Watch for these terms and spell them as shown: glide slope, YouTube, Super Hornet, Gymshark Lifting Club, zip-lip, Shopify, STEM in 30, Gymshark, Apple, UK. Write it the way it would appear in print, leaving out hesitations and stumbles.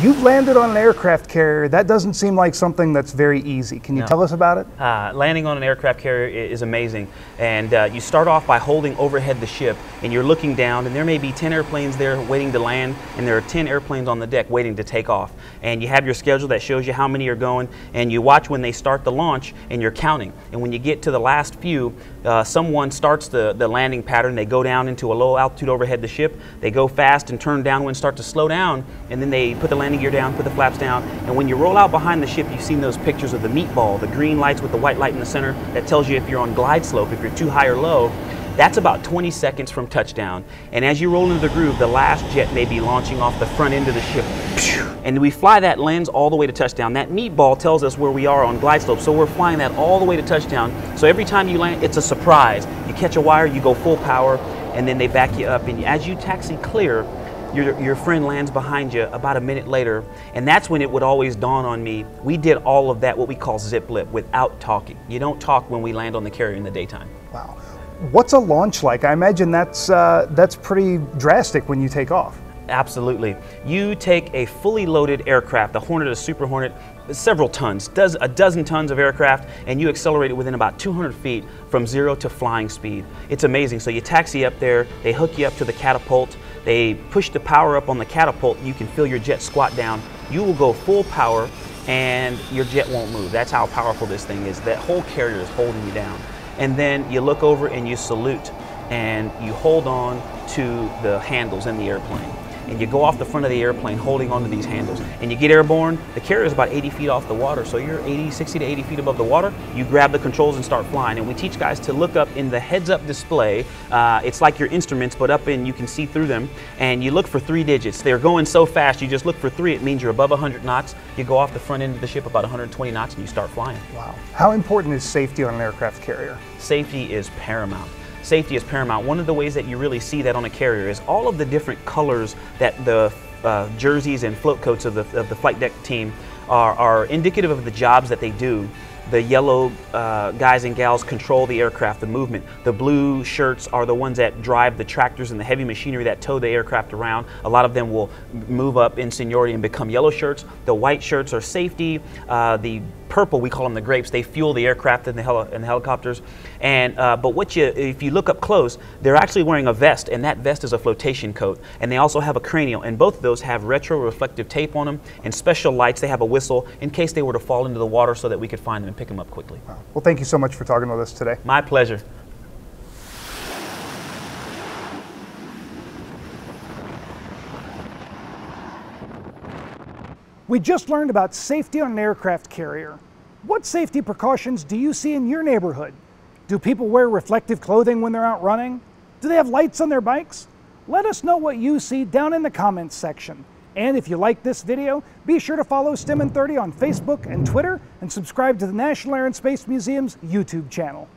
You've landed on an aircraft carrier. That doesn't seem like something that's very easy. Can you tell us about it? Landing on an aircraft carrier is amazing. And you start off by holding overhead the ship, and you're looking down, and there may be 10 airplanes there waiting to land, and there are 10 airplanes on the deck waiting to take off. And you have your schedule that shows you how many are going, and you watch when they start the launch, and you're counting. And when you get to the last few, someone starts the landing pattern. They go down into a low altitude overhead the ship. They go fast and turn downwind, start to slow down, and then they put the landing gear down, put the flaps down, and when you roll out behind the ship, you've seen those pictures of the meatball, the green lights with the white light in the center that tells you if you're on glide slope, if you're too high or low. That's about 20 seconds from touchdown, and as you roll into the groove, the last jet may be launching off the front end of the ship, and we fly that lens all the way to touchdown. That meatball tells us where we are on glide slope, so we're flying that all the way to touchdown. So every time you land, it's a surprise. You catch a wire, you go full power, and then they back you up, and as you taxi clear, your friend lands behind you about a minute later, and that's when it would always dawn on me. We did all of that, what we call zip-lip, without talking. You don't talk when we land on the carrier in the daytime. Wow. What's a launch like? I imagine that's pretty drastic when you take off. Absolutely. You take a fully loaded aircraft, the Hornet, a Super Hornet, several tons, a dozen tons of aircraft, and you accelerate it within about 200 feet from zero to flying speed. It's amazing. So you taxi up there, they hook you up to the catapult, they push the power up on the catapult, you can feel your jet squat down, you will go full power and your jet won't move. That's how powerful this thing is. That whole carrier is holding you down. And then you look over and you salute and you hold on to the handles in the airplane. And you go off the front of the airplane holding onto these handles. And you get airborne. The carrier is about 80 feet off the water, so you're 60 to 80 feet above the water. You grab the controls and start flying. And we teach guys to look up in the heads-up display. It's like your instruments, but up in, you can see through them. And you look for three digits. They're going so fast, you just look for three. It means you're above 100 knots. You go off the front end of the ship about 120 knots, and you start flying. Wow. How important is safety on an aircraft carrier? Safety is paramount. Safety is paramount. One of the ways that you really see that on a carrier is all of the different colors that the jerseys and float coats of the flight deck team are indicative of the jobs that they do. The yellow guys and gals control the aircraft, the movement. The blue shirts are the ones that drive the tractors and the heavy machinery that tow the aircraft around. A lot of them will move up in seniority and become yellow shirts. The white shirts are safety. The purple, we call them the grapes, they fuel the aircraft and the helicopters. And but if you look up close, they're actually wearing a vest, and that vest is a flotation coat. And they also have a cranial, and both of those have retroreflective tape on them and special lights. They have a whistle in case they were to fall into the water so that we could find them and pick them up quickly. Well, thank you so much for talking with us today. My pleasure. We just learned about safety on an aircraft carrier. What safety precautions do you see in your neighborhood? Do people wear reflective clothing when they're out running? Do they have lights on their bikes? Let us know what you see down in the comments section. And if you like this video, be sure to follow STEM in 30 on Facebook and Twitter, and subscribe to the National Air and Space Museum's YouTube channel.